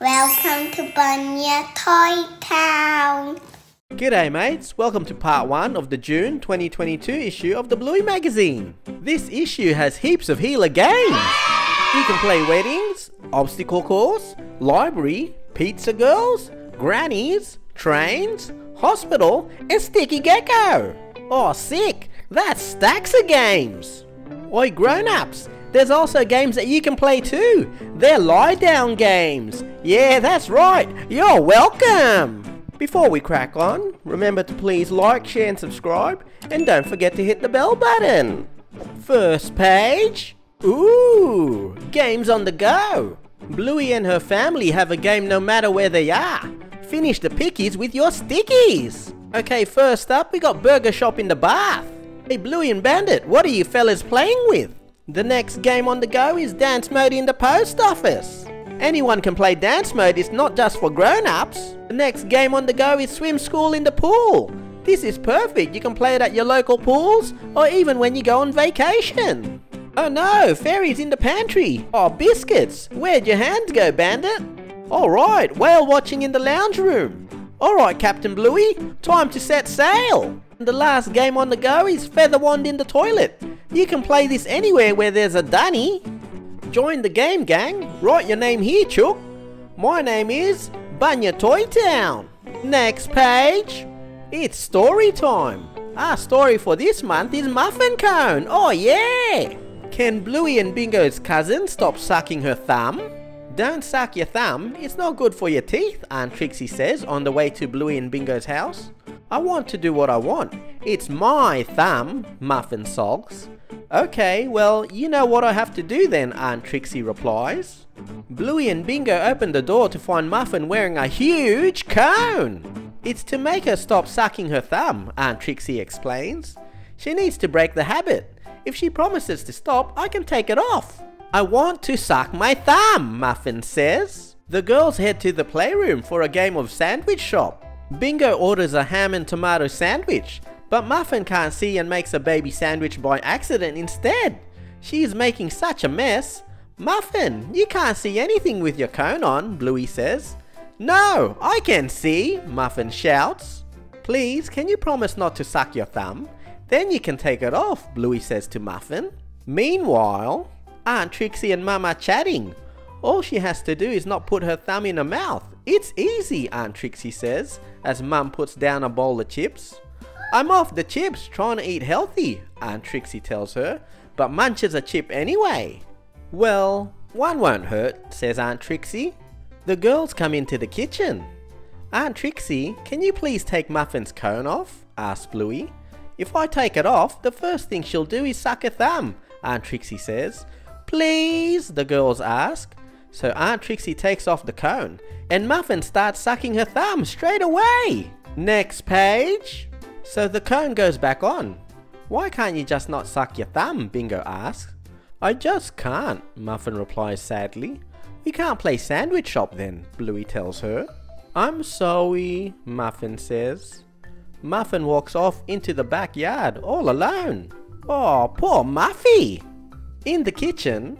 Welcome to Bunya Toy Town. G'day mates, welcome to part 1 of the June 2022 issue of the Bluey magazine. This issue has heaps of healer games. You can play weddings, obstacle course, library, pizza girls, grannies, trains, hospital and sticky gecko. Oh sick, that's stacks of games. Oi grown-ups, there's also games that you can play too. They're lie down games. Yeah, that's right, you're welcome. Before we crack on, remember to please like, share and subscribe, and don't forget to hit the bell button. First page. Ooh, games on the go. Bluey and her family have a game no matter where they are. Finish the pickies with your stickies. Okay, first up we got Burger Shop in the Bath. Hey Bluey and Bandit, what are you fellas playing with? The next game on the go is Dance Mode in the Post Office. Anyone can play Dance Mode, it's not just for grown-ups. The next game on the go is Swim School in the Pool. This is perfect, you can play it at your local pools or even when you go on vacation. Oh no, Fairies in the Pantry. Oh, biscuits, where'd your hands go, Bandit? Alright, whale watching in the lounge room. Alright, Captain Bluey, time to set sail. The last game on the go is Feather Wand in the Toilet. You can play this anywhere where there's a dunny. Join the game gang, write your name here chook. My name is Bunya Toy Town. Next page, it's story time. Our story for this month is Muffin Cone, oh yeah! Can Bluey and Bingo's cousin stop sucking her thumb? Don't suck your thumb, it's not good for your teeth, Aunt Trixie says on the way to Bluey and Bingo's house. I want to do what I want, it's my thumb, Muffin sulks. Okay, well, you know what I have to do then, Aunt Trixie replies. Bluey and Bingo open the door to find Muffin wearing a huge cone. It's to make her stop sucking her thumb, Aunt Trixie explains. She needs to break the habit. If she promises to stop, I can take it off. I want to suck my thumb, Muffin says. The girls head to the playroom for a game of sandwich shop. Bingo orders a ham and tomato sandwich. But Muffin can't see and makes a baby sandwich by accident instead. She's making such a mess. Muffin, you can't see anything with your cone on, Bluey says. No, I can see, Muffin shouts. Please, can you promise not to suck your thumb? Then you can take it off, Bluey says to Muffin. Meanwhile, Aunt Trixie and Mum are chatting. All she has to do is not put her thumb in her mouth. It's easy, Aunt Trixie says, as Mum puts down a bowl of chips. I'm off the chips, trying to eat healthy, Aunt Trixie tells her, but munches a chip anyway. Well, one won't hurt, says Aunt Trixie. The girls come into the kitchen. Aunt Trixie, can you please take Muffin's cone off? Asks Bluey. If I take it off, the first thing she'll do is suck her thumb, Aunt Trixie says. Please, the girls ask. So Aunt Trixie takes off the cone, and Muffin starts sucking her thumb straight away. Next page. So the cone goes back on. Why can't you just not suck your thumb? Bingo asks. I just can't, Muffin replies sadly. You can't play sandwich shop then, Bluey tells her. I'm sorry, Muffin says. Muffin walks off into the backyard all alone. Oh, poor Muffy! In the kitchen,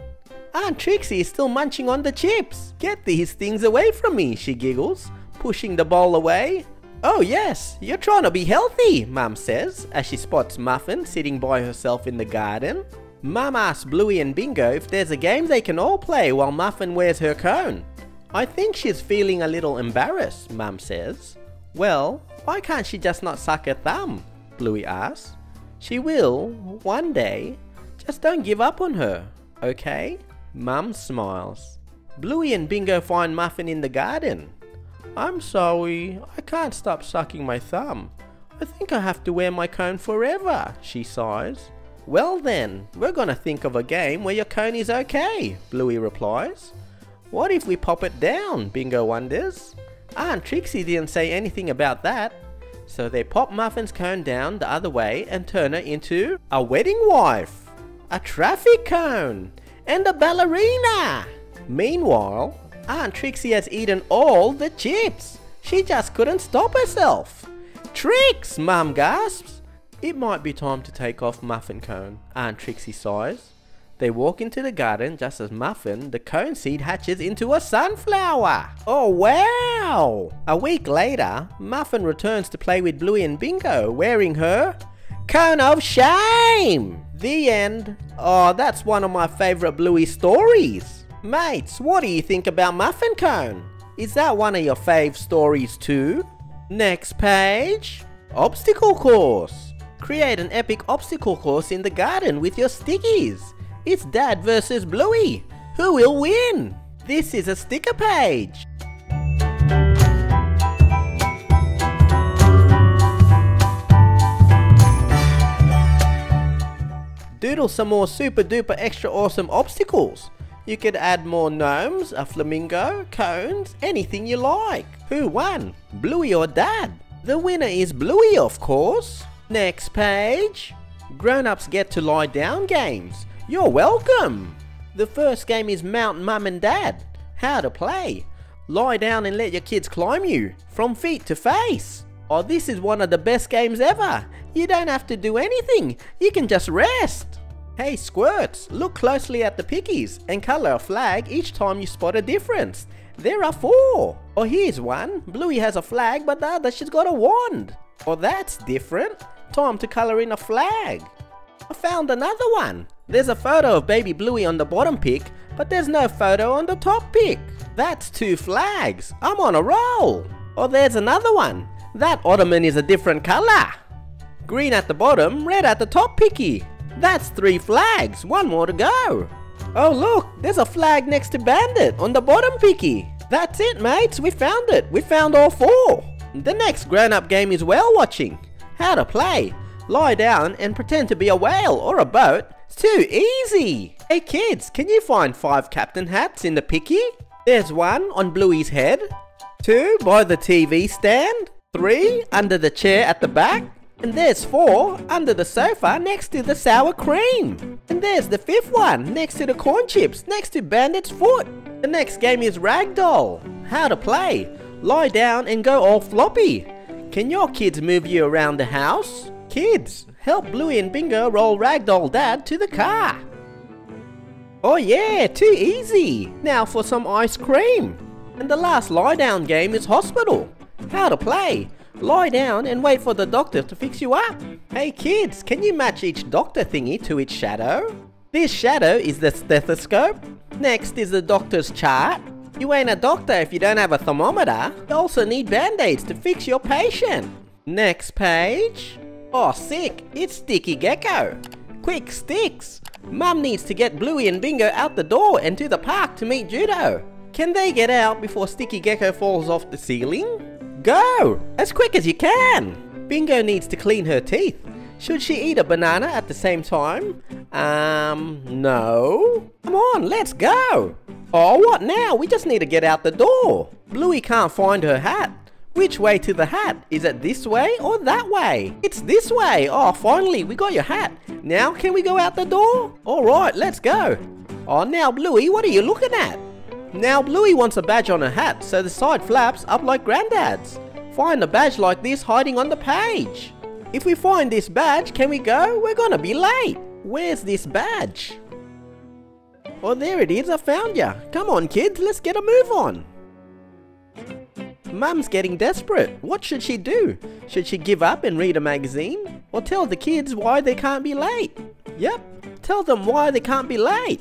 Aunt Trixie is still munching on the chips. Get these things away from me, she giggles, pushing the bowl away. Oh yes, you're trying to be healthy, Mum says, as she spots Muffin sitting by herself in the garden. Mum asks Bluey and Bingo if there's a game they can all play while Muffin wears her cone. I think she's feeling a little embarrassed, Mum says. Well, why can't she just not suck her thumb? Bluey asks. She will, one day. Just don't give up on her, okay? Mum smiles. Bluey and Bingo find Muffin in the garden. I'm sorry, I can't stop sucking my thumb. I think I have to wear my cone forever, she sighs. Well then, we're gonna think of a game where your cone is okay, Bluey replies. What if we pop it down, Bingo wonders. Aunt Trixie didn't say anything about that. So they pop Muffin's cone down the other way and turn her into a wedding wife, a traffic cone, and a ballerina. Meanwhile, Aunt Trixie has eaten all the chips. She just couldn't stop herself. Trix, Mum gasps. It might be time to take off Muffin Cone, Aunt Trixie sighs. They walk into the garden just as Muffin, the cone seed, hatches into a sunflower. Oh wow! A week later, Muffin returns to play with Bluey and Bingo, wearing her cone of shame. The end. Oh, that's one of my favorite Bluey stories. Mates, what do you think about Muffin Cone? Is that one of your fave stories too? Next page. Obstacle course. Create an epic obstacle course in the garden with your stickies. It's Dad versus Bluey. Who will win? This is a sticker page. Doodle some more super duper extra awesome obstacles. You could add more gnomes, a flamingo, cones, anything you like. Who won? Bluey or Dad? The winner is Bluey, of course. Next page. Grown-ups get to lie down games. You're welcome! The first game is Mount Mum and Dad. How to play. Lie down and let your kids climb you, from feet to face. Oh, this is one of the best games ever. You don't have to do anything. You can just rest. Hey Squirts, look closely at the pickies and colour a flag each time you spot a difference. There are four. Oh, here's one. Bluey has a flag, but the other, she's got a wand. Oh, that's different. Time to colour in a flag. I found another one. There's a photo of baby Bluey on the bottom pick, but there's no photo on the top pick. That's two flags. I'm on a roll. Oh, there's another one. That ottoman is a different colour. Green at the bottom, red at the top picky. That's three flags. One more to go. Oh look, there's a flag next to Bandit on the bottom picky. That's it, mates. We found it. We found all four. The next grown-up game is whale watching. How to play. Lie down and pretend to be a whale or a boat. It's too easy! Hey kids, can you find 5 captain hats in the picky? There's one on Bluey's head, 2 by the TV stand, 3 under the chair at the back, and there's 4 under the sofa next to the sour cream. And there's the 5th one next to the corn chips, next to Bandit's foot. The next game is Ragdoll. How to play. Lie down and go all floppy. Can your kids move you around the house? Kids, help Bluey and Bingo roll Ragdoll Dad to the car. Oh yeah, too easy. Now for some ice cream. And the last lie down game is hospital. How to play. Lie down and wait for the doctor to fix you up. Hey kids, can you match each doctor thingy to its shadow? This shadow is the stethoscope. Next is the doctor's chart. You ain't a doctor if you don't have a thermometer. You also need band-aids to fix your patient. Next page. Oh sick, it's Sticky Gecko. Quick sticks. Mum needs to get Bluey and Bingo out the door and to the park to meet Judo. Can they get out before Sticky Gecko falls off the ceiling? Go, as quick as you can. Bingo needs to clean her teeth. Should she eat a banana at the same time? No. Come on, let's go. Oh, what now? We just need to get out the door. Bluey can't find her hat. Which way to the hat? Is it this way or that way? It's this way. Oh, finally, we got your hat. Now can we go out the door? All right, let's go. Oh, now Bluey, what are you looking at? Now Bluey wants a badge on her hat, so the side flaps up like Granddad's. Find a badge like this hiding on the page. If we find this badge, can we go? We're gonna be late. Where's this badge? Oh, there it is. I found ya. Come on, kids, let's get a move on. Mum's getting desperate. What should she do? Should she give up and read a magazine? Or tell the kids why they can't be late? Yep, tell them why they can't be late.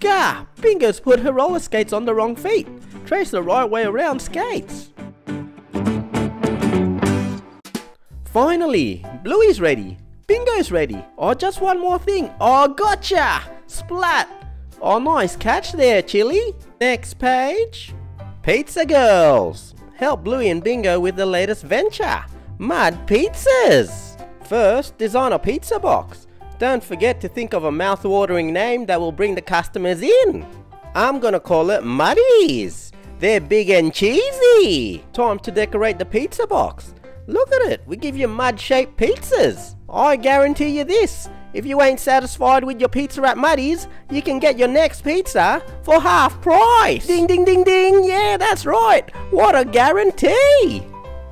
Gah! Bingo's put her roller skates on the wrong feet. Trace the right way around skates. Finally, Bluey's ready. Bingo's ready. Oh, just one more thing. Oh, gotcha! Splat! Oh, nice catch there, Chili. Next page. Pizza Girls. Help Bluey and Bingo with the latest venture, mud pizzas. First, design a pizza box. Don't forget to think of a mouth-watering name that will bring the customers in. I'm gonna call it Muddies. They're big and cheesy. Time to decorate the pizza box. Look at it, we give you mud-shaped pizzas. I guarantee you this, if you ain't satisfied with your pizza at Muddies, you can get your next pizza for half price. Ding, ding, ding, ding. Yeah, that's right. What a guarantee.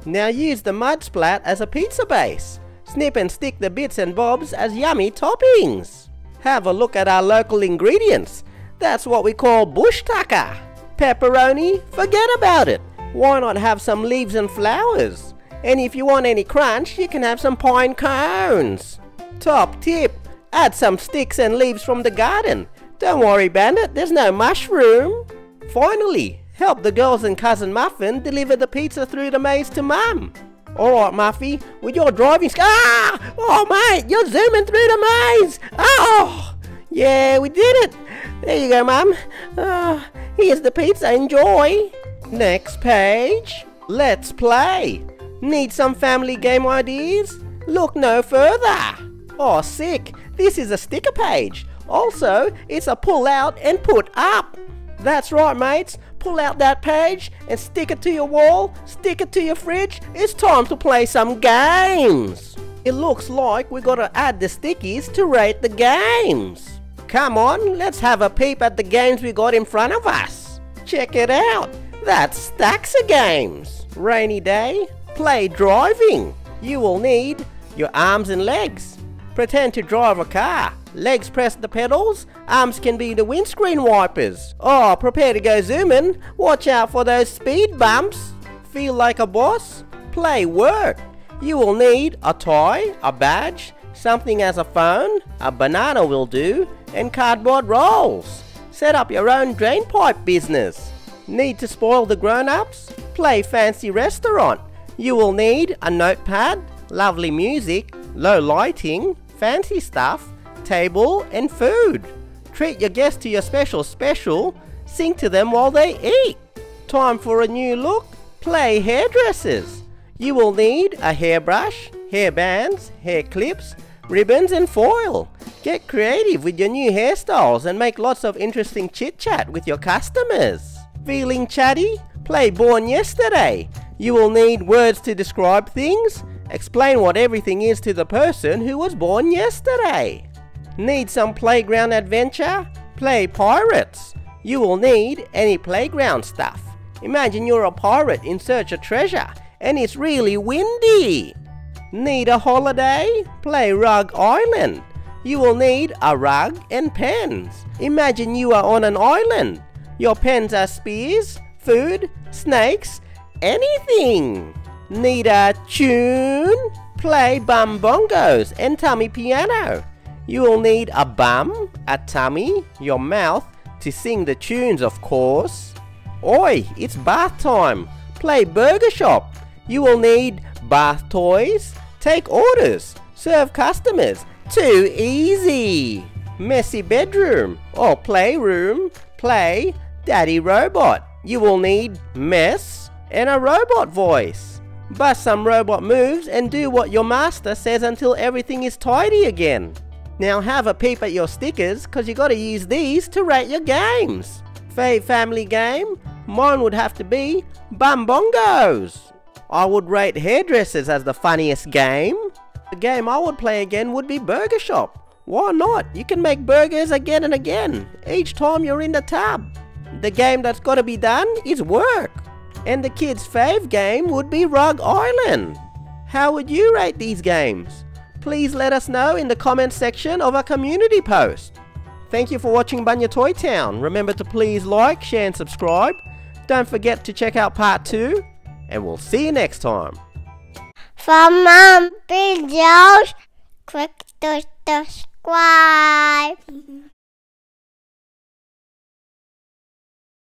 Now use the mud splat as a pizza base. Snip and stick the bits and bobs as yummy toppings. Have a look at our local ingredients. That's what we call bush tucker. Pepperoni, forget about it. Why not have some leaves and flowers? And if you want any crunch, you can have some pine cones. Top tip, add some sticks and leaves from the garden. Don't worry, Bandit, there's no mushroom. Finally, help the girls and Cousin Muffin deliver the pizza through the maze to Mum. Alright, Muffy, with your driving ah! Oh, mate, you're zooming through the maze! Oh! Yeah, we did it! There you go, Mum. Oh, here's the pizza, enjoy! Next page. Let's play. Need some family game ideas? Look no further. Oh, sick. This is a sticker page. Also, it's a pull out and put up. That's right, mates. Pull out that page and stick it to your wall, stick it to your fridge. It's time to play some games. It looks like we gotta add the stickies to rate the games. Come on, let's have a peep at the games we got in front of us. Check it out. That's stacks of games. Rainy day, play driving. You will need your arms and legs. Pretend to drive a car. Legs press the pedals. Arms can be the windscreen wipers. Oh, prepare to go zooming. Watch out for those speed bumps. Feel like a boss. Play work. You will need a tie, a badge, something as a phone, a banana will do, and cardboard rolls. Set up your own drainpipe business. Need to spoil the grown-ups? Play fancy restaurant. You will need a notepad, lovely music, low lighting, fancy stuff, table and food. Treat your guests to your special, sing to them while they eat. Time for a new look, play hairdressers. You will need a hairbrush, hairbands, hair clips, ribbons and foil. Get creative with your new hairstyles and make lots of interesting chit-chat with your customers. Feeling chatty? Play Born Yesterday. You will need words to describe things. Explain what everything is to the person who was born yesterday. Need some playground adventure? Play pirates. You will need any playground stuff. Imagine you're a pirate in search of treasure and it's really windy. Need a holiday? Play Rug Island. You will need a rug and pens. Imagine you are on an island. Your pens are spears, food, snakes, anything. Need a tune? Play bum bongos and tummy piano. You will need a bum, a tummy, your mouth to sing the tunes, of course. Oi, it's bath time. Play burger shop. You will need bath toys. Take orders. Serve customers. Too easy. Messy bedroom or playroom. Play Daddy Robot. You will need mess and a robot voice. Bust some robot moves and do what your master says until everything is tidy again. Now have a peep at your stickers because you got to use these to rate your games. Fave family game? Mine would have to be Bum Bongos. I would rate hairdressers as the funniest game. The game I would play again would be Burger Shop. Why not? You can make burgers again and again, each time you're in the tub. The game that's got to be done is work. And the kids' fave game would be Rug Island. How would you rate these games? Please let us know in the comments section of our community post. Thank you for watching Bunya Toy Town. Remember to please like, share and subscribe. Don't forget to check out part 2. And we'll see you next time. For more videos, click the subscribe.